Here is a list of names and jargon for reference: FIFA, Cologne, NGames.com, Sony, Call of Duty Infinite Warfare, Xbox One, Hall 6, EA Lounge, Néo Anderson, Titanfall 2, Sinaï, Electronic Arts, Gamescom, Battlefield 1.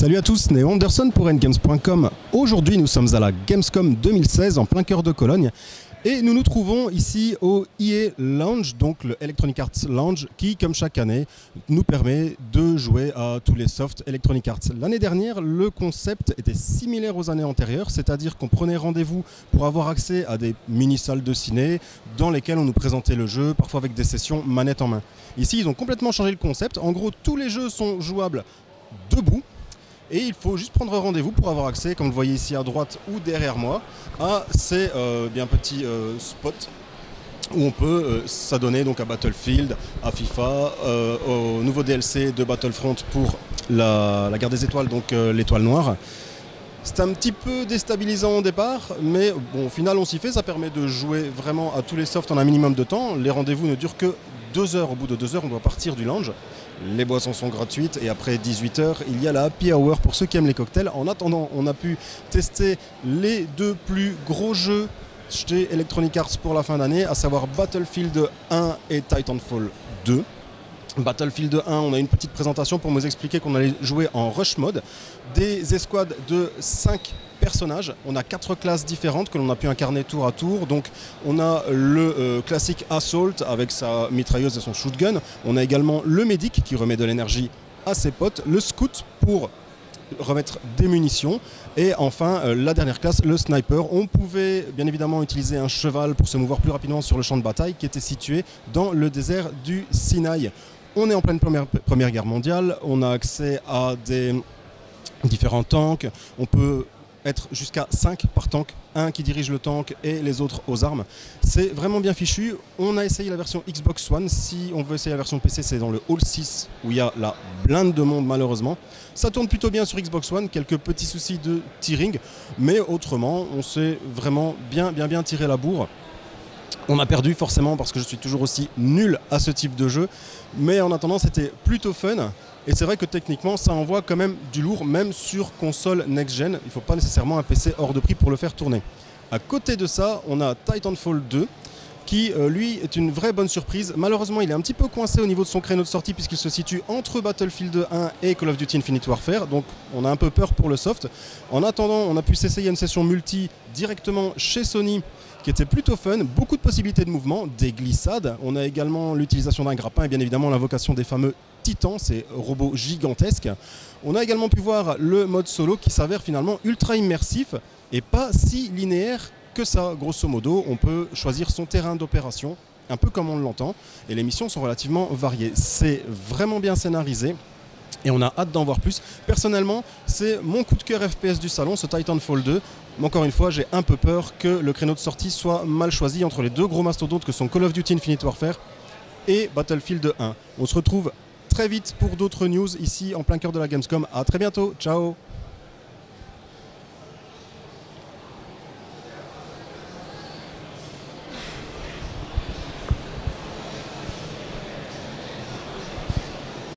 Salut à tous, Néo Anderson pour NGames.com. Aujourd'hui, nous sommes à la Gamescom 2016 en plein cœur de Cologne et nous nous trouvons ici au EA Lounge, donc le Electronic Arts Lounge qui, comme chaque année, nous permet de jouer à tous les softs Electronic Arts. L'année dernière, le concept était similaire aux années antérieures, c'est-à-dire qu'on prenait rendez-vous pour avoir accès à des mini-salles de ciné dans lesquelles on nous présentait le jeu, parfois avec des sessions manette en main. Ici, ils ont complètement changé le concept. En gros, tous les jeux sont jouables debout. Et il faut juste prendre rendez-vous pour avoir accès, comme vous voyez ici à droite ou derrière moi, à ces petits spots où on peut s'adonner donc à Battlefield, à FIFA, au nouveau DLC de Battlefront pour la guerre des étoiles, donc l'étoile noire. C'est un petit peu déstabilisant au départ, mais bon, au final on s'y fait, ça permet de jouer vraiment à tous les softs en un minimum de temps. Les rendez-vous ne durent que 2 heures, au bout de 2 heures on doit partir du lounge. Les boissons sont gratuites et après 18 h, il y a la happy hour pour ceux qui aiment les cocktails. En attendant, on a pu tester les 2 plus gros jeux chez Electronic Arts pour la fin d'année, à savoir Battlefield 1 et Titanfall 2. Battlefield 1, on a une petite présentation pour nous expliquer qu'on allait jouer en rush mode. Des escouades de 5 personnages, on a 4 classes différentes que l'on a pu incarner tour à tour. Donc on a le classique Assault avec sa mitrailleuse et son shotgun. On a également le médic qui remet de l'énergie à ses potes, le scout pour remettre des munitions et enfin la dernière classe, le sniper. On pouvait bien évidemment utiliser un cheval pour se mouvoir plus rapidement sur le champ de bataille qui était situé dans le désert du Sinaï. On est en pleine première guerre mondiale, on a accès à des différents tanks, on peut être jusqu'à 5 par tank, un qui dirige le tank et les autres aux armes. C'est vraiment bien fichu. On a essayé la version Xbox One, si on veut essayer la version PC c'est dans le Hall 6 où il y a la blinde de monde malheureusement. Ça tourne plutôt bien sur Xbox One, quelques petits soucis de tearing, mais autrement on s'est vraiment bien tiré la bourre. On a perdu forcément parce que je suis toujours aussi nul à ce type de jeu, mais en attendant c'était plutôt fun. Et c'est vrai que techniquement ça envoie quand même du lourd, même sur console next-gen. Il ne faut pas nécessairement un PC hors de prix pour le faire tourner. À côté de ça, on a Titanfall 2 qui lui est une vraie bonne surprise. Malheureusement il est un petit peu coincé au niveau de son créneau de sortie puisqu'il se situe entre Battlefield 1 et Call of Duty Infinite Warfare, donc on a un peu peur pour le soft. En attendant, on a pu s'essayer une session multi directement chez Sony qui était plutôt fun, beaucoup de possibilités de mouvement, des glissades, on a également l'utilisation d'un grappin et bien évidemment l'invocation des fameux titans, ces robots gigantesques. On a également pu voir le mode solo qui s'avère finalement ultra immersif et pas si linéaire que ça. Grosso modo, on peut choisir son terrain d'opération, un peu comme on l'entend, et les missions sont relativement variées. C'est vraiment bien scénarisé et on a hâte d'en voir plus. Personnellement, c'est mon coup de cœur FPS du salon, ce Titanfall 2. Mais encore une fois, j'ai un peu peur que le créneau de sortie soit mal choisi entre les 2 gros mastodontes que sont Call of Duty Infinite Warfare et Battlefield 1. On se retrouve très vite pour d'autres news ici en plein cœur de la Gamescom. A très bientôt, ciao.